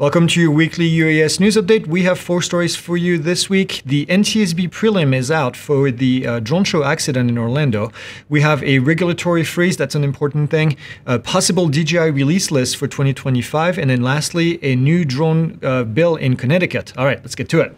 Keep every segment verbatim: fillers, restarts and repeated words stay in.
Welcome to your weekly U A S news update. We have four stories for you this week. The N T S B prelim is out for the uh, drone show accident in Orlando. We have a regulatory freeze, that's an important thing, a possible D J I release list for twenty twenty-five, and then lastly, a new drone uh, bill in Connecticut. All right, let's get to it.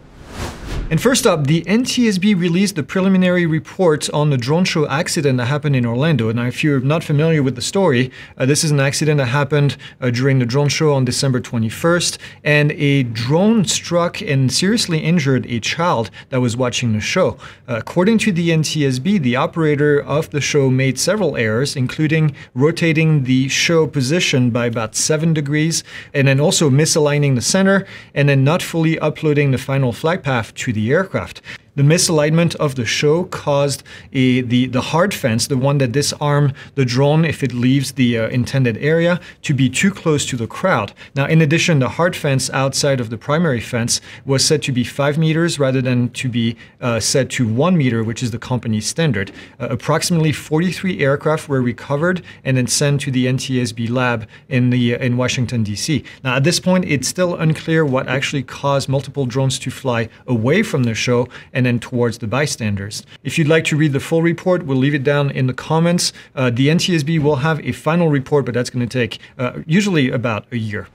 And first up, the N T S B released the preliminary report on the drone show accident that happened in Orlando. Now, if you're not familiar with the story, uh, this is an accident that happened uh, during the drone show on December twenty-first, and a drone struck and seriously injured a child that was watching the show. Uh, according to the N T S B, the operator of the show made several errors, including rotating the show position by about seven degrees, and then also misaligning the center, and then not fully uploading the final flight path to the The aircraft. The misalignment of the show caused a, the, the hard fence, the one that disarms the drone if it leaves the uh, intended area, to be too close to the crowd. Now, in addition, the hard fence outside of the primary fence was said to be five meters rather than to be uh, set to one meter, which is the company standard. Uh, approximately forty-three aircraft were recovered and then sent to the N T S B lab in, the, uh, in Washington, D C. Now, at this point, it's still unclear what actually caused multiple drones to fly away from the show and and then towards the bystanders. If you'd like to read the full report, we'll leave it down in the comments. Uh, the N T S B will have a final report, but that's going to take uh, usually about a year.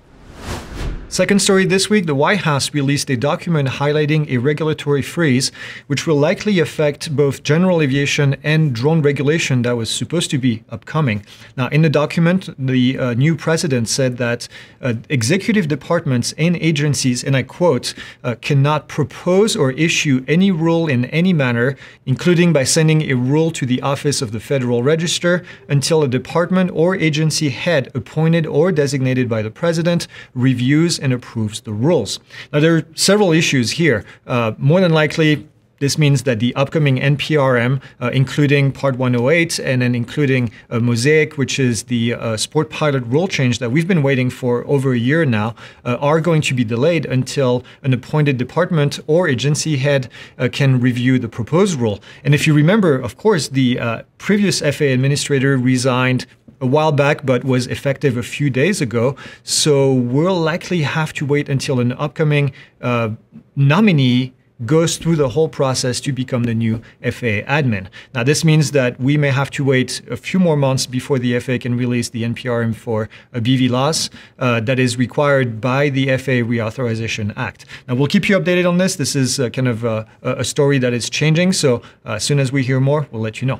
Second story this week, the White House released a document highlighting a regulatory freeze, which will likely affect both general aviation and drone regulation that was supposed to be upcoming. Now, in the document, the uh, new president said that uh, executive departments and agencies, and I quote, uh, cannot propose or issue any rule in any manner, including by sending a rule to the Office of the Federal Register, until a department or agency head appointed or designated by the president reviews and approves the rules. Now, there are several issues here. Uh, more than likely, this means that the upcoming N P R M, uh, including Part one oh eight, and then including uh, Mosaic, which is the uh, sport pilot rule change that we've been waiting for over a year now, uh, are going to be delayed until an appointed department or agency head uh, can review the proposed rule. And if you remember, of course, the uh, previous F A A administrator resigned a while back, but was effective a few days ago. So we'll likely have to wait until an upcoming uh, nominee goes through the whole process to become the new F A A admin. Now, this means that we may have to wait a few more months before the F A A can release the N P R M for a B V L O S uh, that is required by the F A A Reauthorization Act. Now, we'll keep you updated on this. This is uh, kind of uh, a story that is changing. So uh, as soon as we hear more, we'll let you know.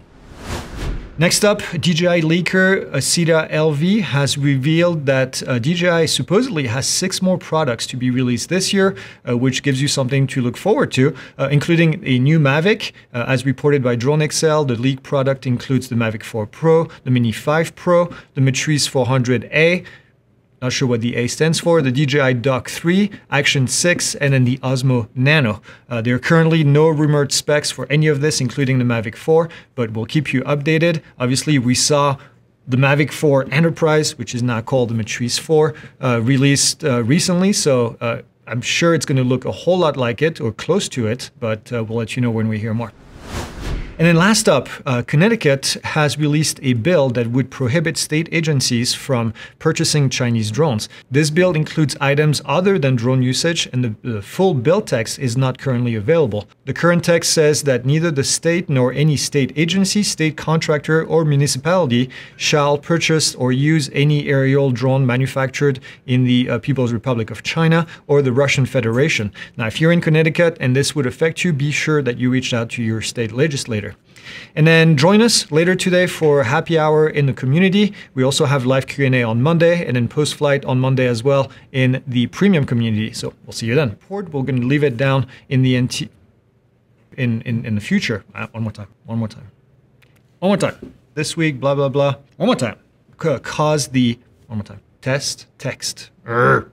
Next up, D J I leaker Asita L V has revealed that uh, D J I supposedly has six more products to be released this year, uh, which gives you something to look forward to, uh, including a new Mavic. Uh, as reported by DroneXL, the leaked product includes the Mavic four Pro, the Mini five Pro, the Matrice four hundred A, not sure what the A stands for, the D J I Dock three, Action six, and then the Osmo Nano. Uh, there are currently no rumored specs for any of this, including the Mavic four, but we'll keep you updated. Obviously, we saw the Mavic four Enterprise, which is now called the Matrice four, uh, released uh, recently, so uh, I'm sure it's going to look a whole lot like it, or close to it, but uh, we'll let you know when we hear more. And then last up, uh, Connecticut has released a bill that would prohibit state agencies from purchasing Chinese drones. This bill includes items other than drone usage, and the, the full bill text is not currently available. The current text says that neither the state nor any state agency, state contractor, or municipality shall purchase or use any aerial drone manufactured in the uh, People's Republic of China or the Russian Federation. Now, if you're in Connecticut and this would affect you, be sure that you reach out to your state legislator. And then join us later today for happy hour in the community. We also have live Q and A on Monday, and then post-flight on Monday as well in the premium community. So we'll see you then. We're going to leave it down in the N T in, in, in the future. Uh, one more time. One more time. One more time. This week, blah, blah, blah. One more time. C cause the... One more time. Test. Text. Urgh.